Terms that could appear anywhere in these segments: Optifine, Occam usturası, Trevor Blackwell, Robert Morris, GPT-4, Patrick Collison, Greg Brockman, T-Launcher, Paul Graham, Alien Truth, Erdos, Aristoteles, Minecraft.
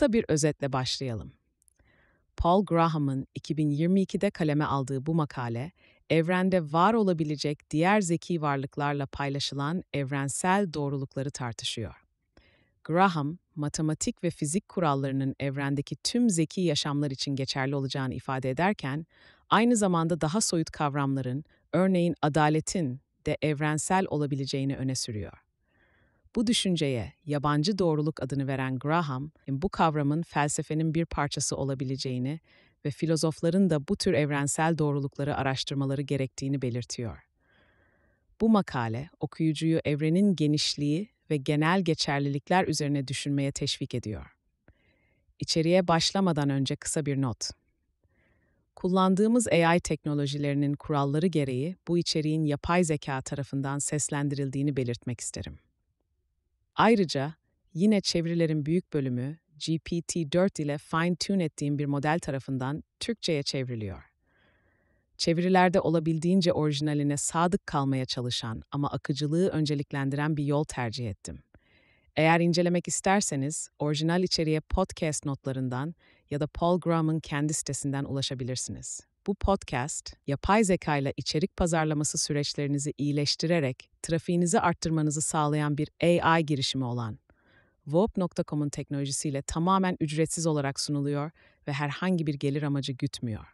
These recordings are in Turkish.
kısa bir özetle başlayalım. Paul Graham'ın 2022'de kaleme aldığı bu makale, evrende var olabilecek diğer zeki varlıklarla paylaşılan evrensel doğrulukları tartışıyor. Graham, matematik ve fizik kurallarının evrendeki tüm zeki yaşamlar için geçerli olacağını ifade ederken, aynı zamanda daha soyut kavramların, örneğin adaletin de evrensel olabileceğini öne sürüyor. Bu düşünceye yabancı doğruluk adını veren Graham, bu kavramın felsefenin bir parçası olabileceğini ve filozofların da bu tür evrensel doğrulukları araştırmaları gerektiğini belirtiyor. Bu makale, okuyucuyu evrenin genişliği ve genel geçerlilikler üzerine düşünmeye teşvik ediyor. İçeriye başlamadan önce kısa bir not. Kullandığımız AI teknolojilerinin kuralları gereği bu içeriğin yapay zeka tarafından seslendirildiğini belirtmek isterim. Ayrıca yine çevirilerin büyük bölümü GPT-4 ile fine-tune ettiğim bir model tarafından Türkçe'ye çevriliyor. Çevirilerde olabildiğince orijinaline sadık kalmaya çalışan ama akıcılığı önceliklendiren bir yol tercih ettim. Eğer incelemek isterseniz orijinal içeriğe podcast notlarından ya da Paul Graham'ın kendi sitesinden ulaşabilirsiniz. Bu podcast, yapay zeka ile içerik pazarlaması süreçlerinizi iyileştirerek trafiğinizi arttırmanızı sağlayan bir AI girişimi olan Voop.com'un teknolojisiyle tamamen ücretsiz olarak sunuluyor ve herhangi bir gelir amacı gütmüyor.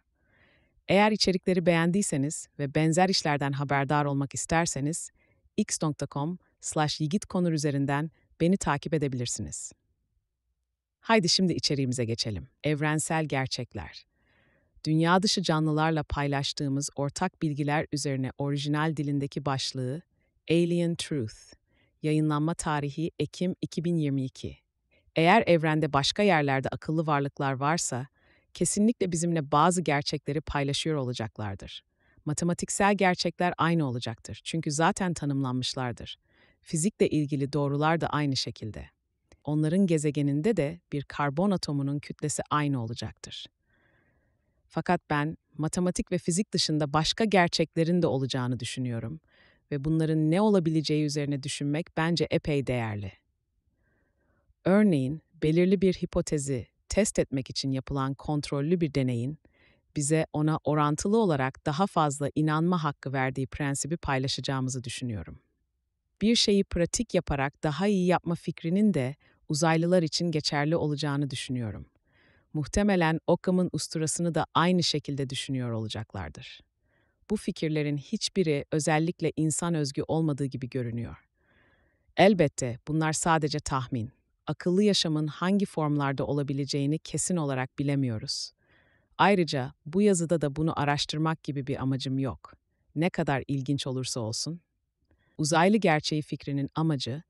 Eğer içerikleri beğendiyseniz ve benzer işlerden haberdar olmak isterseniz x.com/yiğitkonur üzerinden beni takip edebilirsiniz. Haydi şimdi içeriğimize geçelim. Evrensel gerçekler. Dünya dışı canlılarla paylaştığımız ortak bilgiler üzerine orijinal dilindeki başlığı Alien Truth. Yayınlanma tarihi Ekim 2022. Eğer evrende başka yerlerde akıllı varlıklar varsa, kesinlikle bizimle bazı gerçekleri paylaşıyor olacaklardır. Matematiksel gerçekler aynı olacaktır çünkü zaten tanımlanmışlardır. Fizikle ilgili doğrular da aynı şekilde. Onların gezegeninde de bir karbon atomunun kütlesi aynı olacaktır. Fakat ben matematik ve fizik dışında başka gerçeklerin de olacağını düşünüyorum ve bunların ne olabileceği üzerine düşünmek bence epey değerli. Örneğin, belirli bir hipotezi test etmek için yapılan kontrollü bir deneyin, bize ona orantılı olarak daha fazla inanma hakkı verdiği prensibi paylaşacağımızı düşünüyorum. Bir şeyi pratik yaparak daha iyi yapma fikrinin de uzaylılar için geçerli olacağını düşünüyorum. Muhtemelen Occam'ın usturasını da aynı şekilde düşünüyor olacaklardır. Bu fikirlerin hiçbiri özellikle insan özgü olmadığı gibi görünüyor. Elbette bunlar sadece tahmin. Akıllı yaşamın hangi formlarda olabileceğini kesin olarak bilemiyoruz. Ayrıca bu yazıda da bunu araştırmak gibi bir amacım yok. Ne kadar ilginç olursa olsun. Uzaylı gerçeği fikrinin amacı,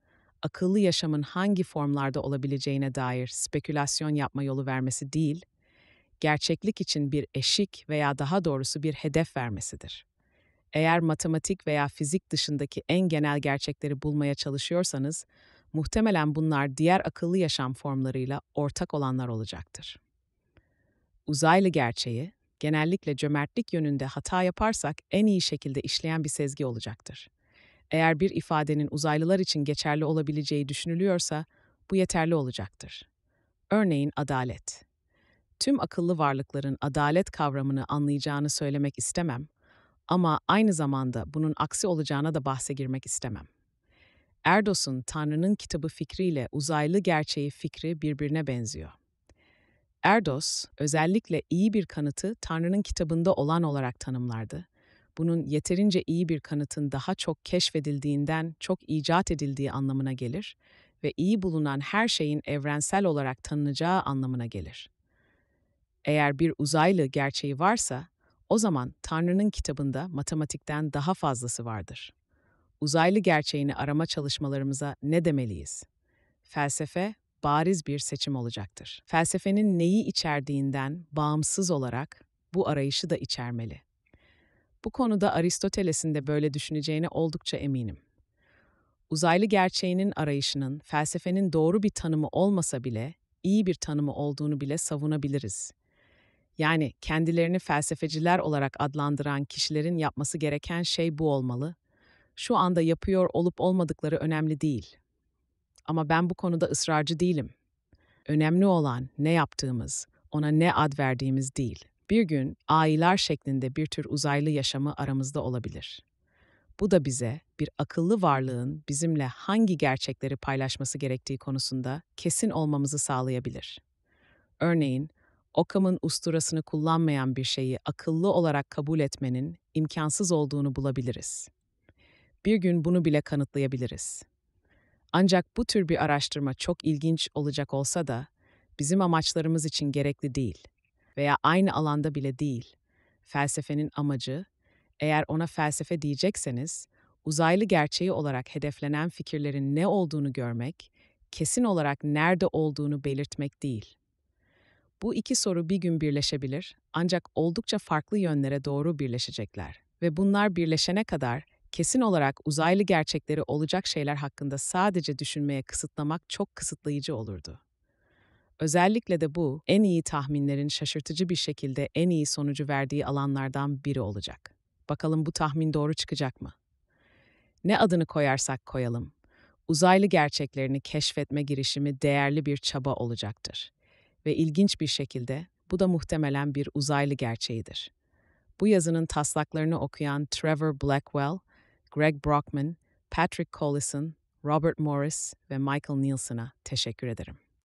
akıllı yaşamın hangi formlarda olabileceğine dair spekülasyon yapma yolu vermesi değil, gerçeklik için bir eşik veya daha doğrusu bir hedef vermesidir. Eğer matematik veya fizik dışındaki en genel gerçekleri bulmaya çalışıyorsanız, muhtemelen bunlar diğer akıllı yaşam formlarıyla ortak olanlar olacaktır. Uzaylı gerçeği, genellikle cömertlik yönünde hata yaparsak en iyi şekilde işleyen bir sezgi olacaktır. Eğer bir ifadenin uzaylılar için geçerli olabileceği düşünülüyorsa, bu yeterli olacaktır. Örneğin adalet. Tüm akıllı varlıkların adalet kavramını anlayacağını söylemek istemem ama aynı zamanda bunun aksi olacağına da bahse girmek istemem. Erdos'un Tanrı'nın kitabı fikriyle uzaylı gerçeği fikri birbirine benziyor. Erdos, özellikle iyi bir kanıtı Tanrı'nın kitabında olan olarak tanımlardı. Bunun yeterince iyi bir kanıtın daha çok keşfedildiğinden çok icat edildiği anlamına gelir ve iyi bulunan her şeyin evrensel olarak tanınacağı anlamına gelir. Eğer bir uzaylı gerçeği varsa, o zaman Tanrı'nın kitabında matematikten daha fazlası vardır. Uzaylı gerçeğini arama çalışmalarımıza ne demeliyiz? Felsefe, bariz bir seçim olacaktır. Felsefenin neyi içerdiğinden bağımsız olarak bu arayışı da içermeli. Bu konuda Aristoteles'in de böyle düşüneceğine oldukça eminim. Uzaylı gerçeğinin arayışının felsefenin doğru bir tanımı olmasa bile, iyi bir tanımı olduğunu bile savunabiliriz. Yani kendilerini felsefeciler olarak adlandıran kişilerin yapması gereken şey bu olmalı. Şu anda yapıyor olup olmadıkları önemli değil. Ama ben bu konuda ısrarcı değilim. Önemli olan ne yaptığımız, ona ne ad verdiğimiz değil. Bir gün aileler şeklinde bir tür uzaylı yaşamı aramızda olabilir. Bu da bize bir akıllı varlığın bizimle hangi gerçekleri paylaşması gerektiği konusunda kesin olmamızı sağlayabilir. Örneğin, Occam'ın usturasını kullanmayan bir şeyi akıllı olarak kabul etmenin imkansız olduğunu bulabiliriz. Bir gün bunu bile kanıtlayabiliriz. Ancak bu tür bir araştırma çok ilginç olacak olsa da bizim amaçlarımız için gerekli değil veya aynı alanda bile değil. Felsefenin amacı, eğer ona felsefe diyecekseniz, uzaylı gerçeği olarak hedeflenen fikirlerin ne olduğunu görmek, kesin olarak nerede olduğunu belirtmek değil. Bu iki soru bir gün birleşebilir, ancak oldukça farklı yönlere doğru birleşecekler ve bunlar birleşene kadar kesin olarak uzaylı gerçekleri olacak şeyler hakkında sadece düşünmeye kısıtlamak çok kısıtlayıcı olurdu. Özellikle de bu, en iyi tahminlerin şaşırtıcı bir şekilde en iyi sonucu verdiği alanlardan biri olacak. Bakalım bu tahmin doğru çıkacak mı? Ne adını koyarsak koyalım, uzaylı gerçeklerini keşfetme girişimi değerli bir çaba olacaktır. Ve ilginç bir şekilde bu da muhtemelen bir uzaylı gerçeğidir. Bu yazının taslaklarını okuyan Trevor Blackwell, Greg Brockman, Patrick Collison, Robert Morris ve Michael Nielsen'a teşekkür ederim.